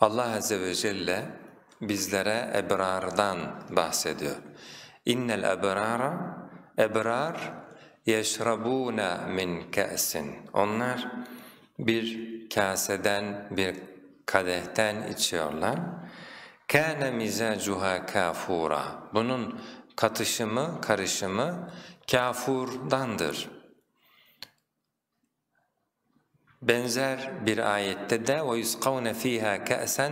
Allah Azze ve Celle bizlere ebrardan bahsediyor. İnne el-ebrar, ebrar yeşrabûne min kâsin. Onlar bir kaseden, bir kadehten içiyorlar. Kane mizajuha kafura. Bunun katışımı, karışımı kafurdandır. Benzer bir ayette de وَيُسْقَوْنَ ف۪يهَا كَأْسًا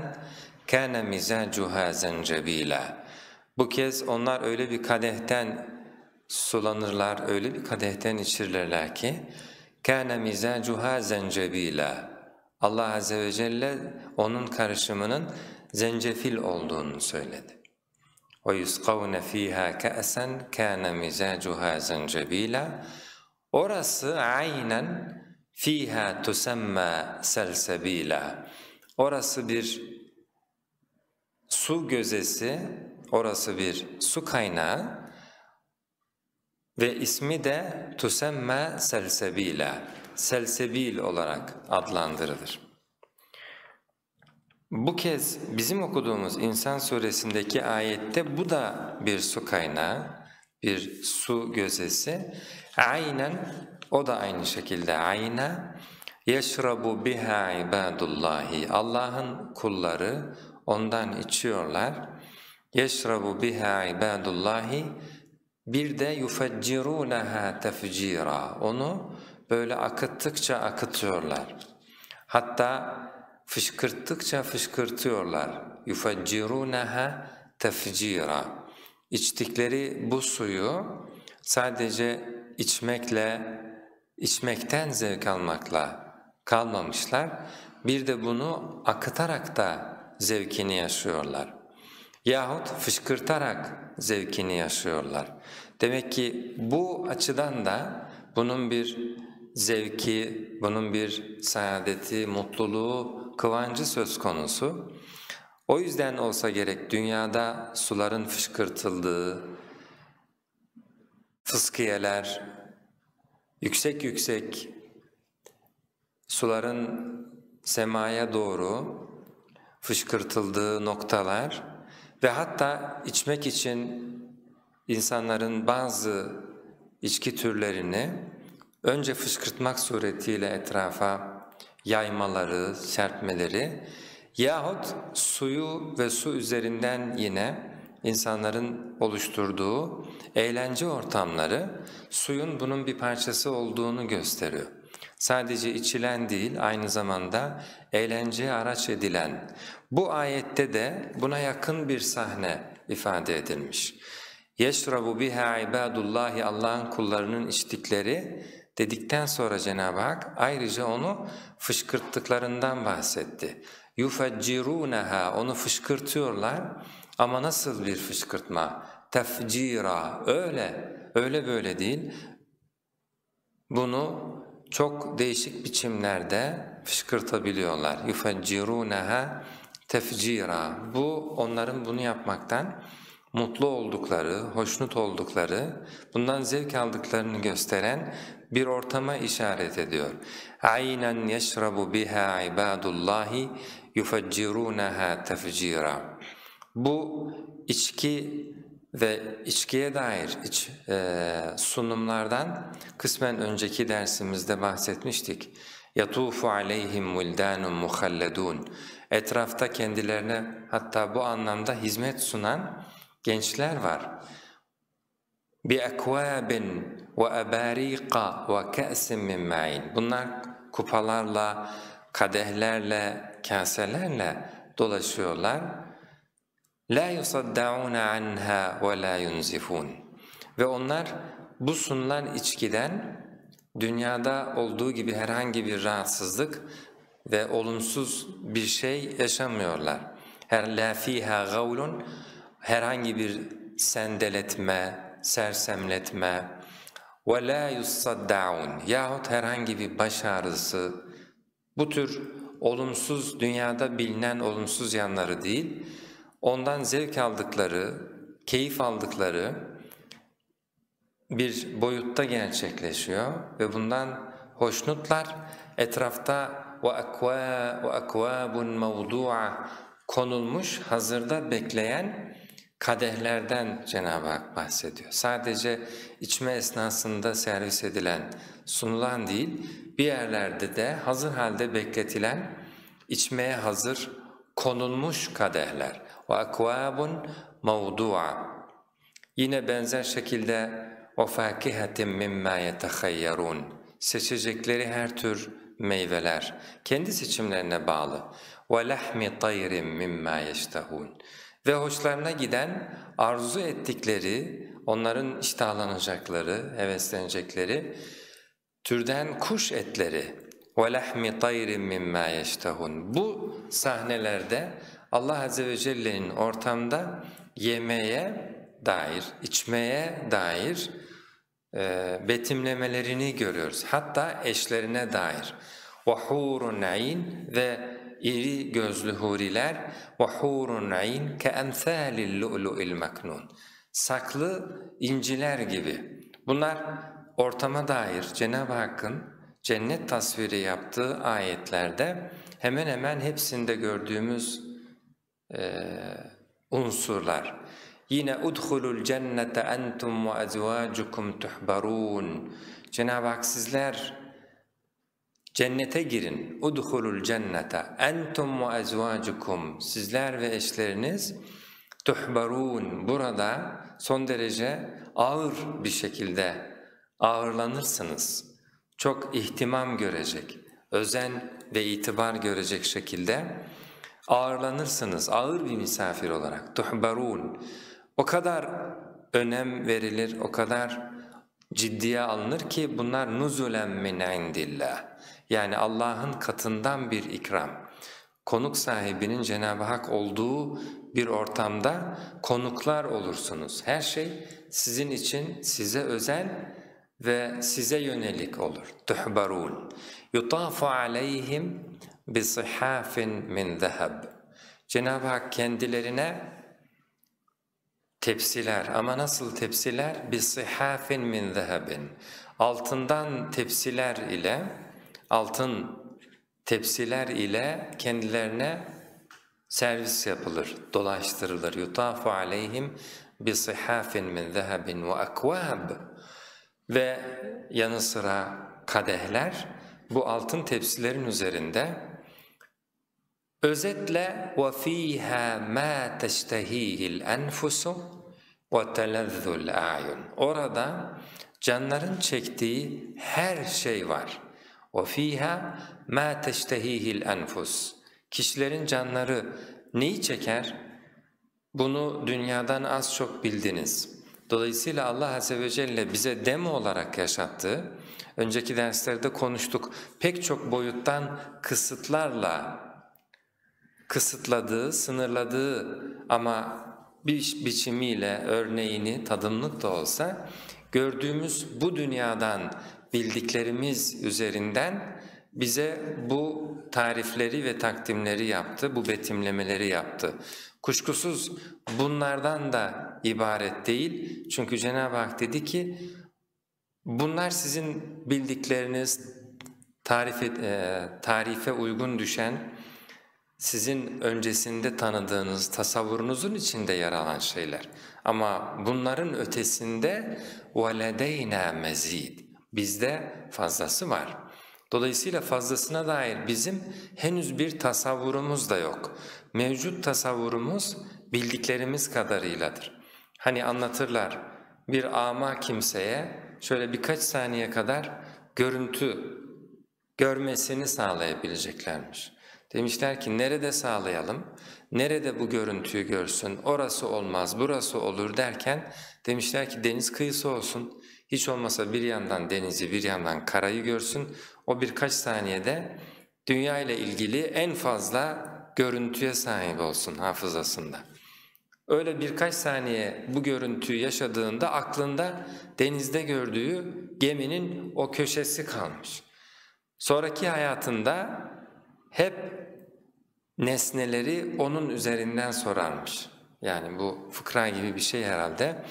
كَانَ مِزَاجُهَا زَنْجَب۪يلًا. Bu kez onlar öyle bir kadehten sulanırlar, öyle bir kadehten içirlerler ki كَانَ مِزَاجُهَا زَنْجَب۪يلًا. Allah Azze ve Celle onun karışımının zencefil olduğunu söyledi. وَيُسْقَوْنَ ف۪يهَا كَأْسًا كَانَ مِزَاجُهَا زَنْجَب۪يلًا. Orası aynen فِيهَا تُسَمَّى سَلْسَب۪يلًا. Orası bir su gözesi, orası bir su kaynağı ve ismi de تُسَمَّى سَلْسَب۪يلًا. Selsebil olarak adlandırılır. Bu kez bizim okuduğumuz İnsan suresindeki ayette bu da bir su kaynağı, bir su gözesi. Aynen, o da aynı şekilde ayna yeşrabu biha ibadullahi. Allah'ın kulları ondan içiyorlar. Yeşrabu biha ibadullahi. Bir de yufeccirunaha tefcira. Onu böyle akıttıkça akıtıyorlar. Hatta fışkırttıkça fışkırtıyorlar. Yufeccirunaha tefcira. İçtikleri bu suyu sadece içmekten zevk almakla kalmamışlar, bir de bunu akıtarak da zevkini yaşıyorlar yahut fışkırtarak zevkini yaşıyorlar. Demek ki bu açıdan da bunun bir zevki, bunun bir saadeti, mutluluğu, kıvancı söz konusu. O yüzden olsa gerek dünyada suların fışkırtıldığı, fıskiyeler, yüksek yüksek suların semaya doğru fışkırtıldığı noktalar ve hatta içmek için insanların bazı içki türlerini önce fışkırtmak suretiyle etrafa yaymaları, serpmeleri yahut suyu ve su üzerinden yine İnsanların oluşturduğu eğlence ortamları suyun bunun bir parçası olduğunu gösteriyor. Sadece içilen değil, aynı zamanda eğlenceye araç edilen. Bu ayette de buna yakın bir sahne ifade edilmiş. يَشْرَبُ بِهَا عِبَادُ اللّٰهِ. Allah'ın kullarının içtikleri dedikten sonra Cenab-ı Hak ayrıca onu fışkırttıklarından bahsetti. يُفَجِّرُونَهَا. Onu fışkırtıyorlar. Ama nasıl bir fışkırtma? Tefcira, öyle böyle değil. Bunu çok değişik biçimlerde fışkırtabiliyorlar. يُفَجِّرُونَهَا تَفْجِيرًا. Bu onların bunu yapmaktan mutlu oldukları, hoşnut oldukları, bundan zevk aldıklarını gösteren bir ortama işaret ediyor. عَيْنًا يَشْرَبُ بِهَا عِبَادُ اللّٰهِ يُفَجِّرُونَهَا تَفْجِيرًا. Bu içki ve içkiye dair sunumlardan kısmen önceki dersimizde bahsetmiştik. يَطُوفُ عَلَيْهِمْ وِلْدَانٌ مُخَلَّدُونَ. Etrafta kendilerine hatta bu anlamda hizmet sunan gençler var. بِأَكْوَابٍ وَأَبَارِيقَ وَكَأْسٍ مِنْ مَعِينَ. Bunlar kupalarla, kadehlerle, kaselerle dolaşıyorlar. لَا يُصَدَّعُونَ عَنْهَا وَلَا يُنْزِفُونَ. Ve onlar bu sunulan içkiden dünyada olduğu gibi herhangi bir rahatsızlık ve olumsuz bir şey yaşamıyorlar. لَا ف۪يهَا غَوْلٌ. Herhangi bir sendeletme, sersemletme. وَلَا يُصَدَّعُونَ. Yahut herhangi bir baş ağrısı, bu tür olumsuz, dünyada bilinen olumsuz yanları değil, ondan zevk aldıkları, keyif aldıkları bir boyutta gerçekleşiyor ve bundan hoşnutlar. Etrafta ve akvabun mevdu'a konulmuş, hazırda bekleyen kadehlerden Cenab-ı Hak bahsediyor. Sadece içme esnasında servis edilen, sunulan değil, bir yerlerde de hazır halde bekletilen, içmeye hazır konulmuş kadehler. وَاَكْوَابٌ مَوْضُوعًا Yine benzer şekilde وَفَاكِهَةٍ مِمَّا يَتَخَيَّرُونَ Seçecekleri her tür meyveler, kendi seçimlerine bağlı. وَلَحْمِ طَيْرٍ مِمَّا يَشْتَهُونَ Ve hoşlarına giden, arzu ettikleri, onların iştahlanacakları, heveslenecekleri türden kuş etleri. وَلَحْمِ طَيْرٍ مِمَّا يَشْتَهُونَ Bu sahnelerde Allah Azze ve Celle'nin ortamda yemeye dair, içmeye dair betimlemelerini görüyoruz. Hatta eşlerine dair. وَحُورٌ عَيْنٍ Ve iri gözlü huriler وَحُورٌ عَيْنٍ كَأَمْثَالِ اللُّؤْلُؤِ الْمَكْنُونَ Saklı inciler gibi. Bunlar ortama dair Cenab-ı Hakk'ın cennet tasviri yaptığı ayetlerde hemen hemen hepsinde gördüğümüz unsurlar. Yine udhulul cennete entum ve azvacukum tuhbarun. Cenab-ı Hak sizler cennete girin. Udhulul cennete entum ve azvacukum. Sizler ve eşleriniz tuhbarun. Burada son derece ağır bir şekilde ağırlanırsınız. Çok ihtimam görecek, özen ve itibar görecek şekilde ağırlanırsınız, ağır bir misafir olarak. Tuhbarun. O kadar önem verilir, o kadar ciddiye alınır ki bunlar nuzulen min indillah. Yani Allah'ın katından bir ikram. Konuk sahibinin Cenab-ı Hak olduğu bir ortamda konuklar olursunuz. Her şey sizin için, size özel ve size yönelik olur. Tuhbarun. Yutafu aleyhim bi sihafin min zahab. Cenab-ı Hak kendilerine tepsiler, ama nasıl tepsiler? Bi sihafin min zahabin. Altından tepsiler ile, altın tepsiler ile kendilerine servis yapılır, dolaştırılır. Yutafu aleyhim bi sihafin min zahabin ve akvab. Ve yanı sıra kadehler bu altın tepsilerin üzerinde. Özetle وَف۪يهَا مَا تَشْتَه۪يهِ الْاَنْفُسُ وَتَلَذُّ الْاَعْيُنُ Orada canların çektiği her şey var. وَف۪يهَا مَا تَشْتَه۪يهِ الْاَنْفُسُ Kişilerin canları neyi çeker? Bunu dünyadan az çok bildiniz. Dolayısıyla Allah Azze ve Celle bize demo olarak yaşattığı, önceki derslerde konuştuk, pek çok boyuttan kısıtlarla kısıtladığı, sınırladığı ama bir biçimiyle örneğini tadımlık da olsa gördüğümüz bu dünyadan, bildiklerimiz üzerinden bize bu tarifleri ve takdimleri yaptı, bu betimlemeleri yaptı. Kuşkusuz bunlardan da ibaret değil, çünkü Cenab-ı Hak dedi ki bunlar sizin bildikleriniz, tarife uygun düşen, sizin öncesinde tanıdığınız, tasavvurunuzun içinde yer alan şeyler. Ama bunların ötesinde وَلَدَيْنَا مَز۪يدٍ Bizde fazlası var. Dolayısıyla fazlasına dair bizim henüz bir tasavvurumuz da yok. Mevcut tasavvurumuz bildiklerimiz kadarıyladır. Hani anlatırlar, bir ama kimseye şöyle birkaç saniye kadar görüntü görmesini sağlayabileceklermiş. Demişler ki nerede sağlayalım, nerede bu görüntüyü görsün, orası olmaz, burası olur derken demişler ki deniz kıyısı olsun, hiç olmasa bir yandan denizi bir yandan karayı görsün, o birkaç saniyede dünya ile ilgili en fazla görüntüye sahip olsun hafızasında. Öyle birkaç saniye bu görüntüyü yaşadığında aklında denizde gördüğü geminin o köşesi kalmış. Sonraki hayatında hep nesneleri onun üzerinden sorarmış. Yani bu fıkra gibi bir şey herhalde.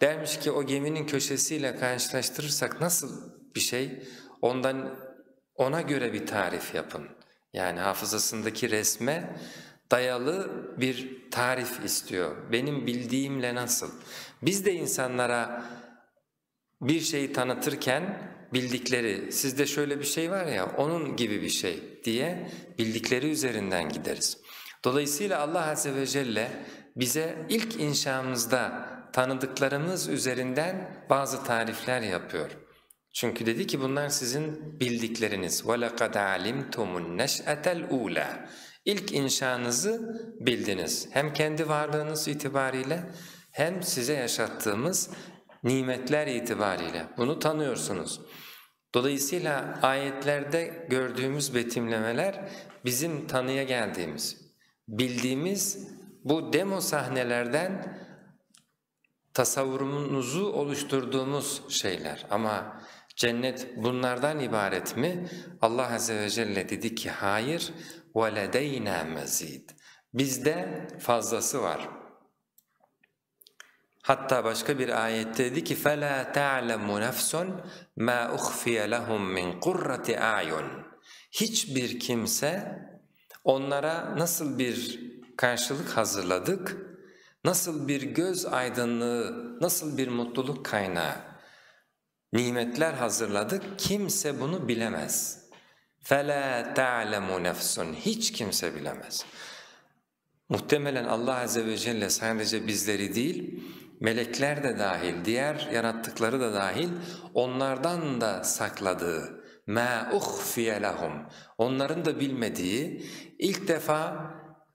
Dermiş ki o geminin köşesiyle karşılaştırırsak nasıl bir şey, ona göre bir tarif yapın. Yani hafızasındaki resme dayalı bir tarif istiyor. Benim bildiğimle nasıl? Biz de insanlara bir şeyi tanıtırken bildikleri, sizde şöyle bir şey var ya onun gibi bir şey diye bildikleri üzerinden gideriz. Dolayısıyla Allah Azze ve Celle bize ilk inşamızda tanıdıklarımız üzerinden bazı tarifler yapıyor. Çünkü dedi ki bunlar sizin bildikleriniz. وَلَقَدْ عَلِمْتُمُ النَّشْأَةَ الْعُولَى İlk inşanızı bildiniz. Hem kendi varlığınız itibariyle hem size yaşattığımız nimetler itibariyle bunu tanıyorsunuz. Dolayısıyla ayetlerde gördüğümüz betimlemeler bizim tanıya geldiğimiz, bildiğimiz bu demo sahnelerden tasavvurumuzu oluşturduğumuz şeyler. Ama cennet bunlardan ibaret mi? Allah Azze ve Celle dedi ki hayır, وَلَدَيْنَا مَزِيدٍ Bizde fazlası var. Hatta başka bir ayette dedi ki فَلَا تَعْلَمُ نَفْسٌ مَا اُخْفِيَ لَهُمْ مِنْ قُرَّةِ اَعْيُنٍ Hiçbir kimse onlara nasıl bir karşılık hazırladık, nasıl bir göz aydınlığı, nasıl bir mutluluk kaynağı, nimetler hazırladık, kimse bunu bilemez. فَلَا تَعْلَمُ نَفْسٌ Hiç kimse bilemez. Muhtemelen Allah Azze ve Celle sadece bizleri değil, melekler de dahil, diğer yarattıkları da dahil, onlardan da sakladığı, مَا اُخْفِيَ لَهُمْ Onların da bilmediği, ilk defa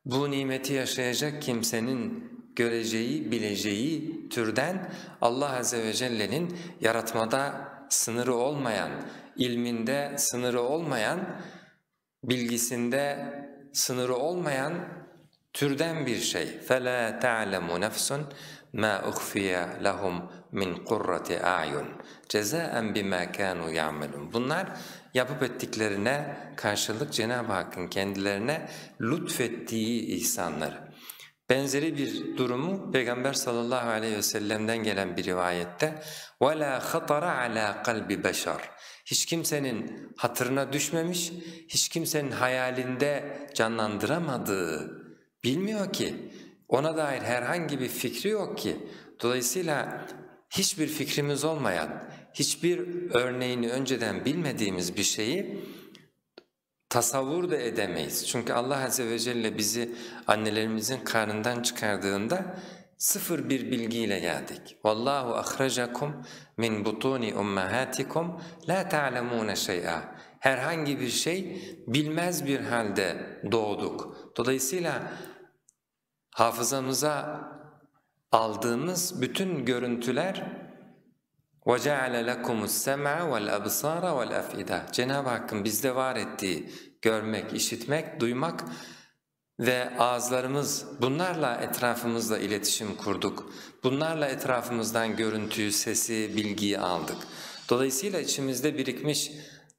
bu nimeti yaşayacak kimsenin göreceği, bileceği türden Allah Azze ve Celle'nin yaratmada sınırı olmayan, ilminde sınırı olmayan, bilgisinde sınırı olmayan türden bir şey. فَلَا تَعْلَمُ نَفْسٌ مَا اُخْفِيَ لَهُمْ مِنْ قُرَّةِ اَعْيُنٍ جَزَاءً بِمَا كَانُوا يَعْمَلُونَ Bunlar yapıp ettiklerine karşılık Cenab-ı Hakk'ın kendilerine lütfettiği ihsanları. Benzeri bir durumu Peygamber sallallahu aleyhi ve sellem'den gelen bir rivayette وَلَا خَطَرَ عَلَى قَلْبِ بَشَرٍ Hiç kimsenin hatırına düşmemiş, hiç kimsenin hayalinde canlandıramadığı, bilmiyor ki, ona dair herhangi bir fikri yok ki. Dolayısıyla hiçbir fikrimiz olmayan, hiçbir örneğini önceden bilmediğimiz bir şeyi tasavvur da edemeyiz. Çünkü Allah Azze ve Celle bizi annelerimizin karnından çıkardığında sıfır bir bilgiyle geldik. Vallahu ahrajakum min butuni ummahatikum la ta'lemuna şey'a. Herhangi bir şey bilmez bir halde doğduk. Dolayısıyla hafızamıza aldığımız bütün görüntüler وَجَعَلَ لَكُمُ السَّمْعَ وَالْأَبْصَارَ وَالْأَفْئِدَةِ Cenab-ı Hakk'ın bizde var ettiği görmek, işitmek, duymak ve ağızlarımız bunlarla etrafımızla iletişim kurduk. Bunlarla etrafımızdan görüntüyü, sesi, bilgiyi aldık. Dolayısıyla içimizde birikmiş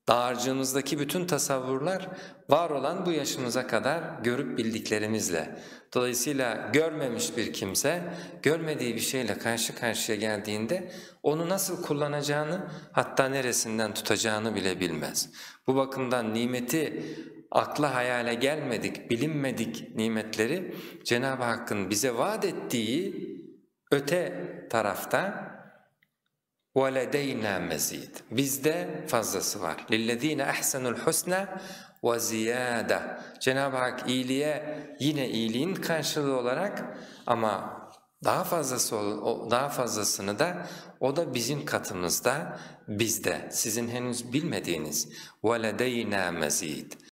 dağarcığımızdaki bütün tasavvurlar var olan bu yaşımıza kadar görüp bildiklerimizle. Dolayısıyla görmemiş bir kimse görmediği bir şeyle karşı karşıya geldiğinde onu nasıl kullanacağını hatta neresinden tutacağını bile bilmez. Bu bakımdan nimeti akla hayale gelmedik, bilinmedik nimetleri Cenab-ı Hakk'ın bize vaat ettiği öte tarafta وَلَدَيْنَا مَزِيدٍ Bizde fazlası var. لِلَّذ۪ينَ اَحْسَنُ الْحُسْنَ وَزِيَادَةٍ Cenab-ı Hak iyiliğe yine iyiliğin karşılığı olarak ama daha fazlasını da o da bizim katımızda, bizde, sizin henüz bilmediğiniz وَلَدَيْنَا مَزِيدٍ